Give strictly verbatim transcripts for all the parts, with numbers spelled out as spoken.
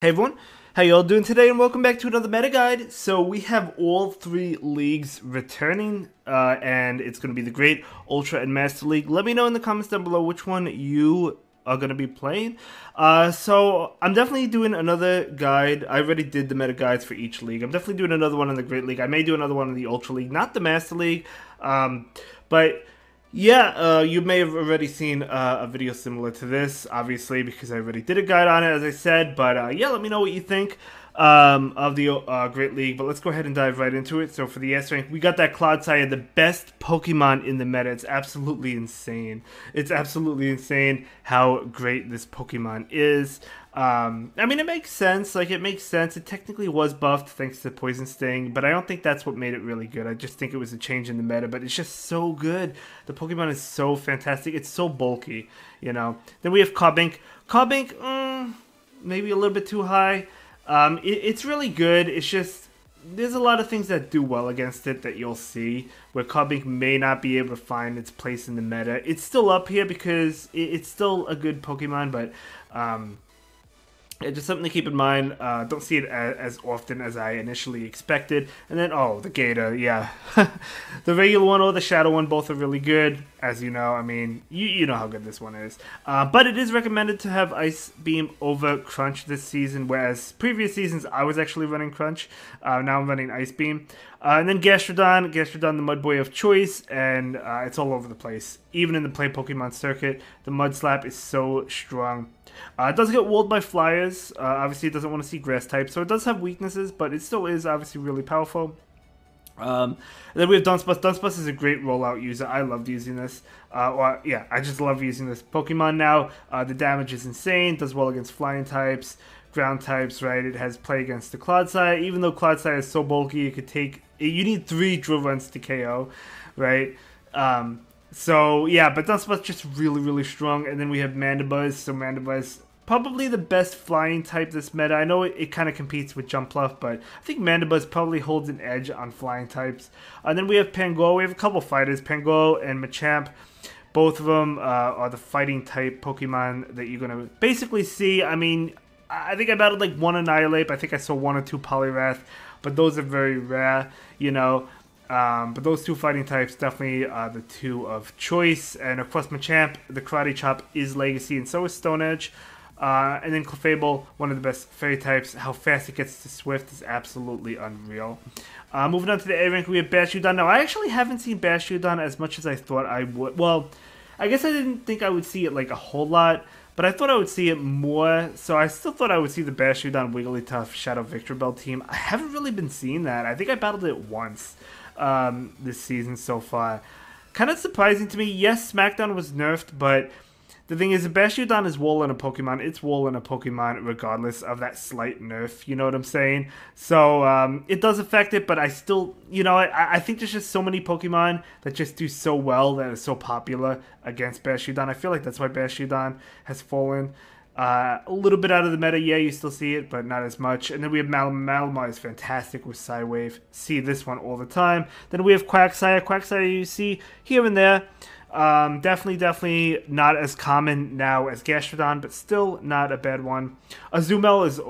Hey everyone, how y'all doing today and welcome back to another meta guide. So we have all three leagues returning uh, and it's going to be the Great, Ultra, and Master League. Let me know in the comments down below which one you are going to be playing. Uh, so I'm definitely doing another guide. I already did the meta guides for each league. I'm definitely doing another one in the Great League. I may do another one in the Ultra League, not the Master League. Um, but... Yeah, uh, you may have already seen uh, a video similar to this, obviously, because I already did a guide on it, as I said. But uh, yeah, let me know what you think um, of the uh, Great League. But let's go ahead and dive right into it. So for the S rank, we got that Clodsire, the best Pokemon in the meta. It's absolutely insane. It's absolutely insane how great this Pokemon is. Um, I mean, it makes sense. Like, it makes sense. It technically was buffed thanks to Poison Sting, but I don't think that's what made it really good. I just think it was a change in the meta, but it's just so good. The Pokemon is so fantastic. It's so bulky, you know. Then we have Carbink. Carbink, mm, maybe a little bit too high. Um, it, it's really good. It's just... there's a lot of things that do well against it that you'll see, where Carbink may not be able to find its place in the meta. It's still up here because it, it's still a good Pokemon, but... Um, It's just something to keep in mind. Uh, don't see it as, as often as I initially expected. And then, oh, the Gator, yeah. The regular one or the Shadow one, both are really good. As you know, I mean, you, you know how good this one is. Uh, but it is recommended to have Ice Beam over Crunch this season, whereas previous seasons I was actually running Crunch. Uh, now I'm running Ice Beam. Uh, and then Gastrodon, Gastrodon the Mud Boy of choice, and uh, it's all over the place. Even in the Play Pokemon circuit, the Mud Slap is so strong. Uh, it does get walled by Flyers. Uh, obviously, it doesn't want to see Grass type, so it does have weaknesses, but it still is obviously really powerful. Um, and then we have Dunsparce. Dunsparce is a great rollout user. I loved using this. Uh, well, yeah, I just love using this Pokemon now. Uh, the damage is insane. Does well against Flying types, Ground types, right? It has play against the Clodsire. Even though Clodsire is so bulky, it could take... you need three drill runs to K O, right? Um, so, yeah, but Dunsparce just really, really strong. And then we have Mandibuzz. So Mandibuzz, probably the best flying type this meta. I know it, it kind of competes with Jumpluff, but I think Mandibuzz probably holds an edge on flying types. And then we have Pangoro. We have a couple fighters, Pangoro and Machamp. Both of them uh, are the fighting type Pokemon that you're going to basically see. I mean, I think I battled like one Annihilate. I think I saw one or two Poliwrath. But those are very rare, you know. Um, but those two fighting types definitely are the two of choice. And of course, Machamp, the Karate Chop is Legacy, and so is Stone Edge. Uh, and then Clefable, one of the best Fairy types. How fast it gets to Swift is absolutely unreal. Uh, moving on to the A rank, we have Bastiodon. Now, I actually haven't seen Bastiodon as much as I thought I would. Well, I guess I didn't think I would see it like a whole lot. But I thought I would see it more, so I still thought I would see the Bastiodon, Wigglytuff, Shadow Victoribel team. I haven't really been seeing that. I think I battled it once um, this season so far. Kind of surprising to me. Yes, SmackDown was nerfed, but the thing is, the Bastiodon is wall in a Pokemon. It's wall in a Pokemon regardless of that slight nerf, you know what I'm saying? So um, it does affect it, but I still, you know, I, I think there's just so many Pokemon that just do so well, that are so popular against Bastiodon. I feel like that's why Bastiodon has fallen uh, a little bit out of the meta. Yeah, you still see it, but not as much. And then we have Malamar. Malamar is fantastic with Psywave. See this one all the time. Then we have Quagsire. Quagsire you see here and there. Um, definitely, definitely not as common now as Gastrodon, but still not a bad one. Azumarill is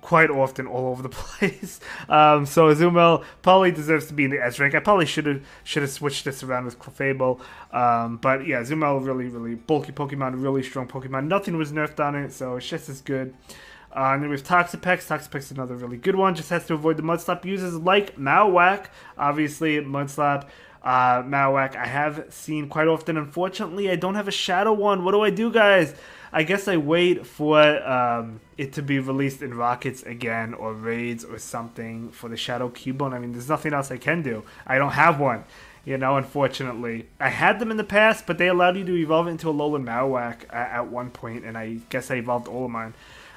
quite often all over the place. Um, so Azumarill probably deserves to be in the S rank. I probably should have should have switched this around with Clefable. Um, but yeah, Azumarill, really, really bulky Pokemon, really strong Pokemon. Nothing was nerfed on it, so it's just as good. Uh, and then we have Toxapex. Toxapex is another really good one. Just has to avoid the Mudslap users like Marowak. Obviously, Mudslap. Uh, Marowak, I have seen quite often. Unfortunately, I don't have a Shadow one. What do I do, guys? I guess I wait for um, it to be released in Rockets again, or Raids, or something for the Shadow Cubone. I mean, there's nothing else I can do. I don't have one, you know, unfortunately. I had them in the past, but they allowed you to evolve into Alolan Marowak at one point, and I guess I evolved all of mine.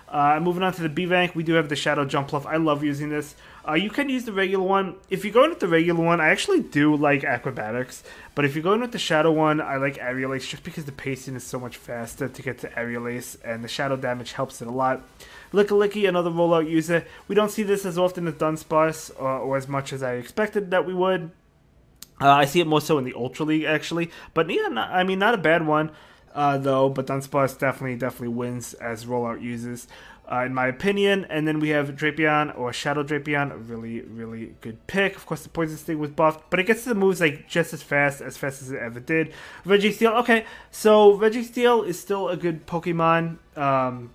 Uh, moving on to the B rank, we do have the Shadow Jumpluff. I love using this. Uh, you can use the regular one. If you're going with the regular one, I actually do like Acrobatics. But if you're going with the Shadow one, I like Aerial Ace just because the pacing is so much faster to get to Aerial Ace. And the Shadow damage helps it a lot. Lickilicky, another rollout user. We don't see this as often as Dunsparce uh, or as much as I expected that we would. Uh, I see it more so in the Ultra League, actually. But yeah, not, I mean, not a bad one. Uh, though, but Dunsparce definitely, definitely wins as rollout users. Uh, in my opinion. And then we have Drapion or Shadow Drapion, a really, really good pick. Of course, the Poison Sting was buffed, but it gets to the moves like just as fast, as fast as it ever did. Registeel, okay, so Registeel is still a good Pokemon. Um,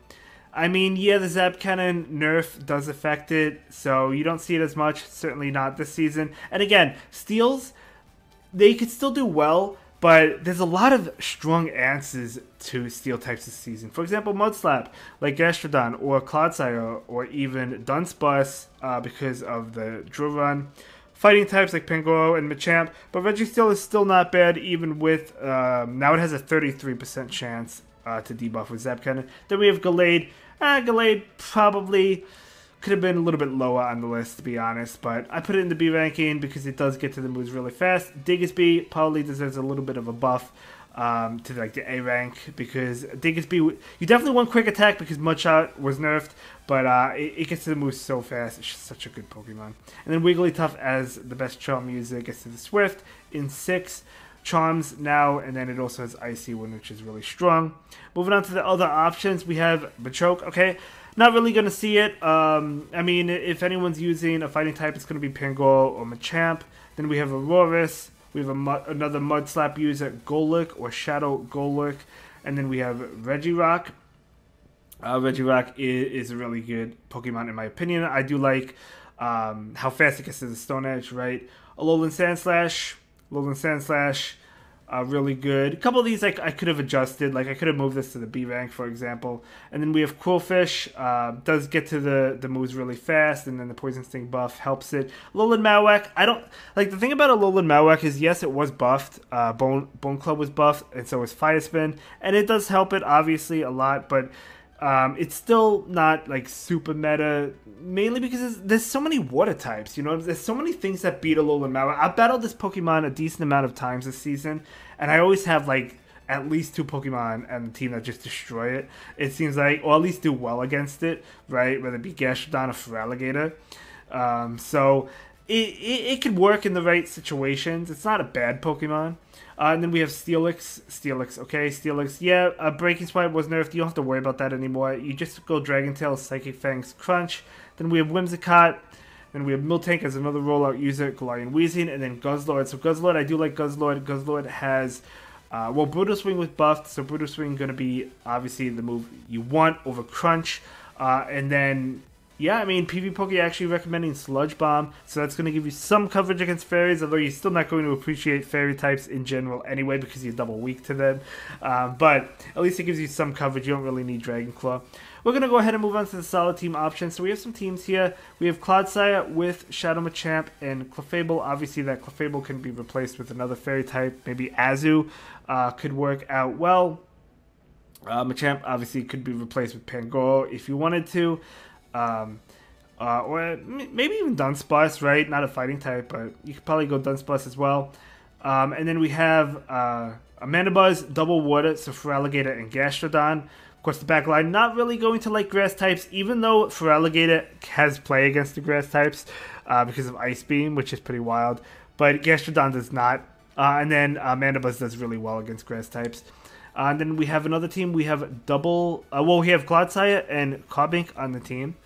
I mean, yeah, the Zap Cannon nerf does affect it, so you don't see it as much, certainly not this season. And again, Steels, they could still do well, but there's a lot of strong answers to Steel types this season. For example, Mudslap, like Gastrodon, or Clodsire, or even Dunsparce uh, because of the Drill Run. Fighting types like Pangoro and Machamp, but Registeel is still not bad, even with, um, now it has a thirty-three percent chance uh, to debuff with Zap Cannon. Then we have Gallade. Uh, Gallade probably could have been a little bit lower on the list, to be honest, but I put it in the B ranking because it does get to the moves really fast. Diggersby probably deserves a little bit of a buff um, to like the A rank because Diggersby, you definitely want Quick Attack because Mudshot was nerfed, but uh, it, it gets to the moves so fast. It's just such a good Pokemon. And then Wigglytuff as the best Charm user gets to the Swift in six Charms now, and then it also has Icy Wind, which is really strong. Moving on to the other options, we have Machoke. Okay. Not really going to see it. Um, I mean, if anyone's using a fighting type, it's going to be Pangoro or Machamp. Then we have Aurorus. We have a mu another Mudslap user, Golurk or Shadow Golurk. And then we have Regirock. Uh, Regirock is, is a really good Pokemon in my opinion. I do like um, how fast it gets to the Stone Edge, right? Alolan Sandslash. Alolan Sandslash. Uh, really good. A couple of these I, I could have adjusted. Like, I could have moved this to the B rank, for example. And then we have Qwilfish. Uh, does get to the, the moves really fast, and then the Poison Sting buff helps it. Alolan Marowak, I don't... Like, the thing about Alolan Marowak is, yes, it was buffed. Uh, Bone, Bone Club was buffed, and so was Fire Spin. And it does help it, obviously, a lot, but um, it's still not, like, super meta, mainly because there's, there's so many water types, you know? There's so many things that beat Alolan Marowak. I've battled this Pokemon a decent amount of times this season, and I always have, like, at least two Pokemon and the team that just destroy it, it seems like, or at least do well against it, right? Whether it be Gastrodon or Feraligatr. Um, so, it, it, it could work in the right situations. It's not a bad Pokemon. Uh, and then we have Steelix. Steelix, okay, Steelix. Yeah, uh, Breaking Swipe was nerfed. You don't have to worry about that anymore. You just go Dragon Tail, Psychic Fangs, Crunch. Then we have Whimsicott. Then we have Miltank as another rollout user, Galarian Weezing, and then Guzzlord. So Guzzlord, I do like Guzzlord. Guzzlord has, uh, well, Brutalswing was buffed, so Brutalswing going to be, obviously, the move you want over Crunch. Uh, and then, yeah, I mean, PvPoke actually recommending Sludge Bomb, so that's going to give you some coverage against Fairies, although you're still not going to appreciate Fairy types in general anyway because you're double weak to them. Uh, but at least it gives you some coverage. You don't really need Dragon Claw. We're going to go ahead and move on to the solid team options. So we have some teams here. We have Clodsire with Shadow Machamp and Clefable. Obviously, that Clefable can be replaced with another fairy type. Maybe Azu uh, could work out well. Uh, Machamp, obviously, could be replaced with Pangoro if you wanted to. Um, uh, or maybe even Dunsparce, right? Not a fighting type, but you could probably go Dunsparce as well. Um, and then we have uh, Mandibuzz, Double Water, so Feraligatr and Gastrodon. Of course, the back line not really going to like grass types, even though Feraligatr has play against the grass types uh, because of Ice Beam, which is pretty wild. But Gastrodon does not. Uh, and then uh, Mandibuzz does really well against grass types. Uh, and then we have another team. We have double. Uh, well, we have Clodsire and Carbink on the team.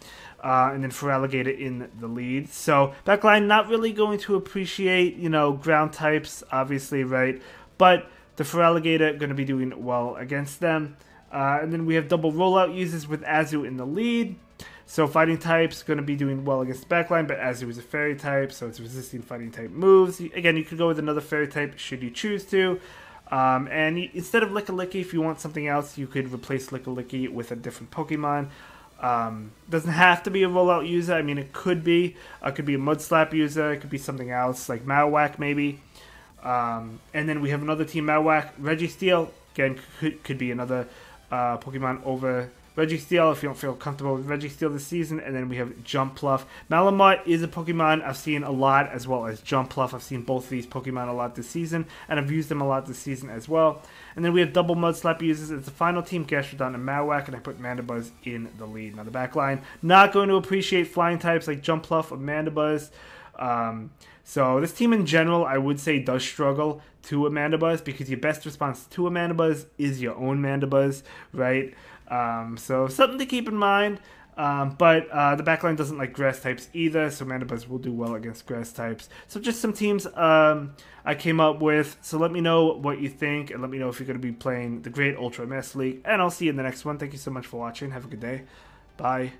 Uh, and then Feraligatr in the lead. So, back line not really going to appreciate, you know, ground types, obviously, right? But the Feraligatr going to be doing well against them. Uh, and then we have double rollout users with Azu in the lead. So fighting types going to be doing well against the backline, but Azu is a fairy type, so it's resisting fighting type moves. Again, you could go with another fairy type should you choose to. Um, and instead of Lickilicky, if you want something else, you could replace Lickilicky with a different Pokemon. Um, doesn't have to be a rollout user. I mean, it could be. It could be a Mudslap user. It could be something else, like Marowak maybe. Um, and then we have another team, Marowak, Registeel. Again, could, could be another Uh, Pokemon over Registeel if you don't feel comfortable with Registeel this season. And then we have Jumpluff. Malamar is a Pokemon I've seen a lot, as well as Jumpluff. I've seen both of these Pokemon a lot this season, and I've used them a lot this season as well. And then we have double Mudslap users. It's the final team, Gastrodon and Marowak, and I put Mandibuzz in the lead. Now the back line, not going to appreciate flying types like Jumpluff or Mandibuzz. Um, so this team in general, I would say, does struggle to a Mandibuzz because your best response to a Mandibuzz is your own Mandibuzz, right? Um, so something to keep in mind. Um, but uh, the backline doesn't like grass types either, so Mandibuzz will do well against grass types. So just some teams um, I came up with. So let me know what you think, and let me know if you're going to be playing the Great Ultra Master League. And I'll see you in the next one. Thank you so much for watching. Have a good day. Bye.